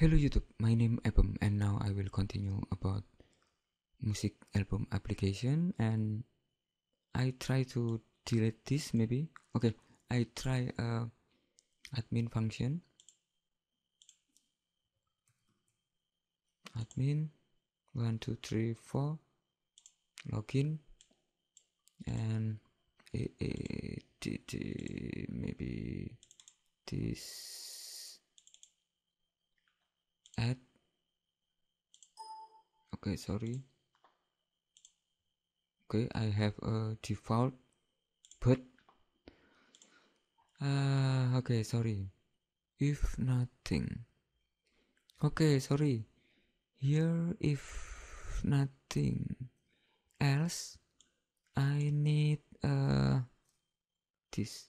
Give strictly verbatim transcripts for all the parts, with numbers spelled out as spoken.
Hello YouTube, my name is Ebem, and now I will continue about music album application, and I try to delete this maybe. Okay, I try uh, admin function, admin one two three four, login, and it, it, it, it, maybe this add. Okay, sorry. Okay, I have a default, but uh, okay, sorry. If nothing. Okay, sorry. Here, if nothing else, I need uh this.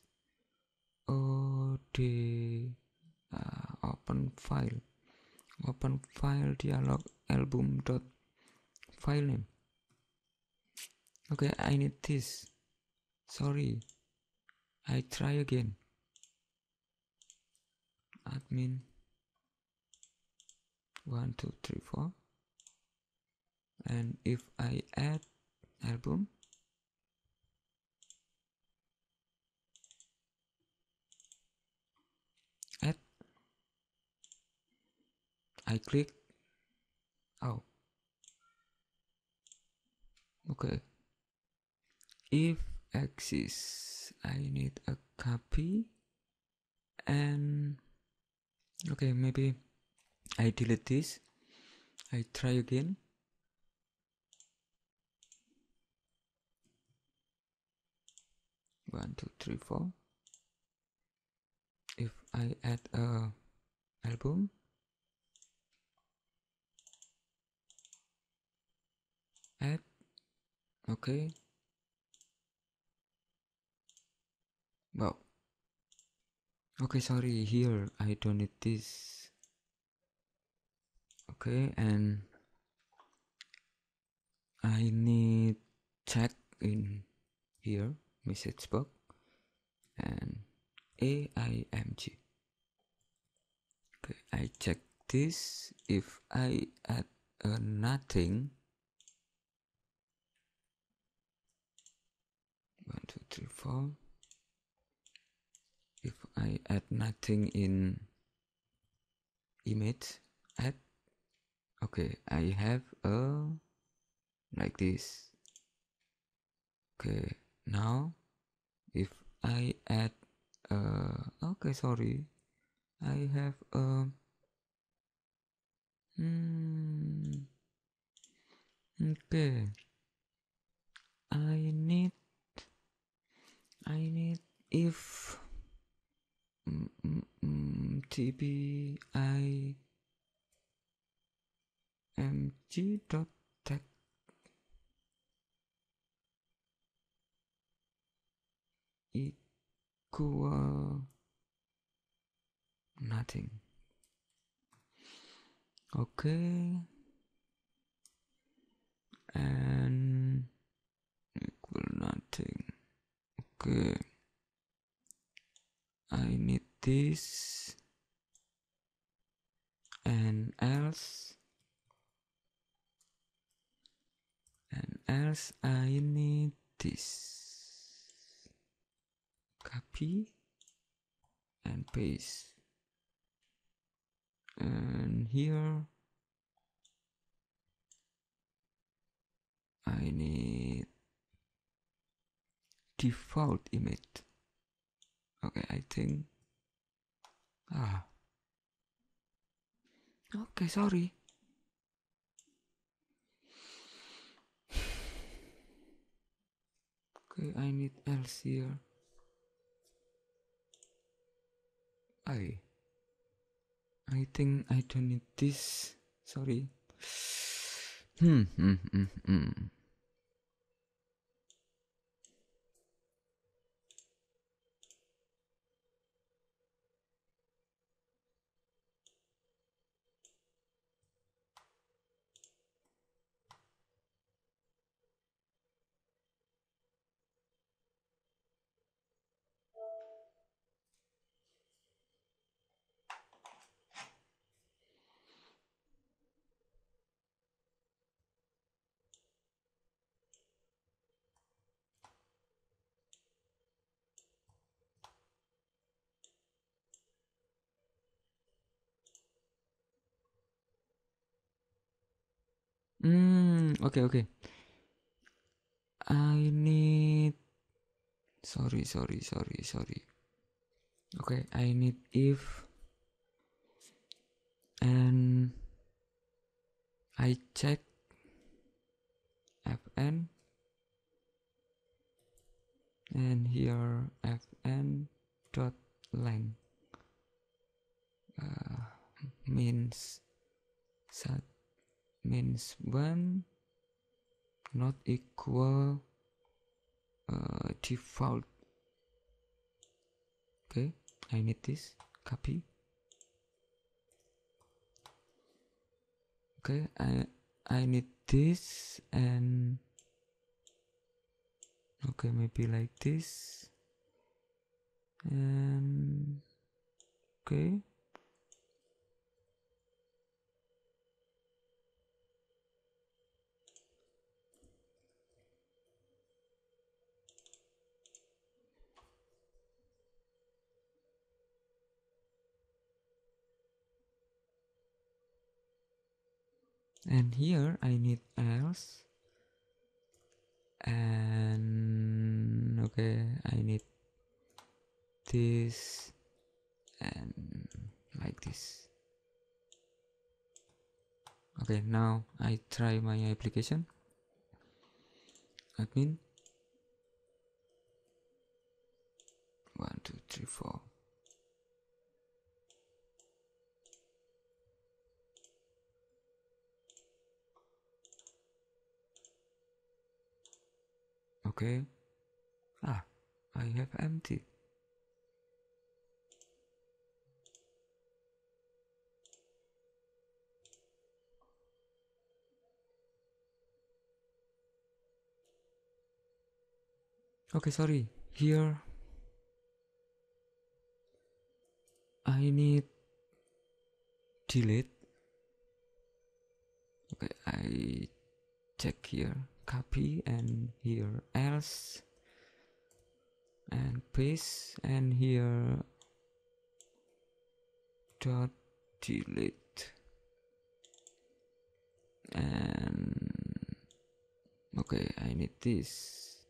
Oh, the uh, open file. Open file dialog album dot file name. Okay, I need this. Sorry, I try again. Admin one two three four, and if I add album, add. I click. Oh. Okay. If exists, I need a copy, and okay, maybe I delete this. I try again. One, two, three, four. If I add a album. Add. Okay. Wow. Okay, sorry, here I don't need this. Okay, and I need check in here, message box, and A I M G. Okay, I check this. If I add a nothing, one two three four, if I add nothing in image, add. Okay, I have a like this. Okay, now if I add uh okay, sorry, I have a hmm okay, I need I need if mm, mm, mm, T B I M G dot tag. Equal nothing. Okay, and equal nothing. Okay, I need this, and else, and else I need this, copy and paste, and here I need default image. Okay, I think ah okay, sorry. Okay, I need else here. I I think I don't need this. Sorry. Hmm hmm hmm hmm Mm, okay, okay. I need. Sorry, sorry, sorry, sorry. Okay, I need if. And I check F N. And here F N dot length uh, means sat means one not equal uh, default. Okay, I need this. Copy. Okay, I I need this and okay, maybe like this and okay. And here I need else and okay I need this and like this. Okay, now I try my application admin one two three four. Okay. Ah, I have empty. Okay, sorry. Here I need delete. Okay, I check here. Copy and here else and paste and here dot delete and okay I need this.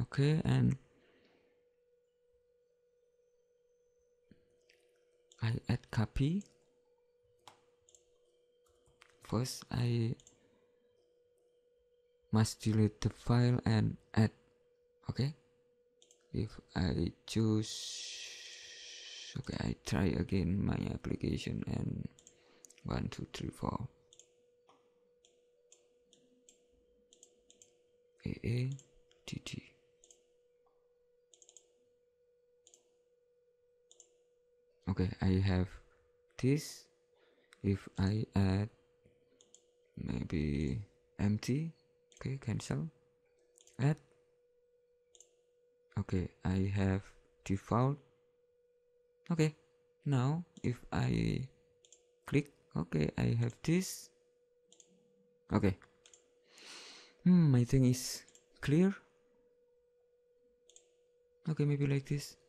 Okay, and I add copy. First, I must delete the file and add. Okay, if I choose, okay, I try again my application and one, two, three, four. A A T T. Okay, I have this. If I add. Maybe empty. Okay, cancel. Add. Okay, I have default. Okay, now if I click, okay, I have this. Okay. Hmm, I think it's clear. Okay, maybe like this.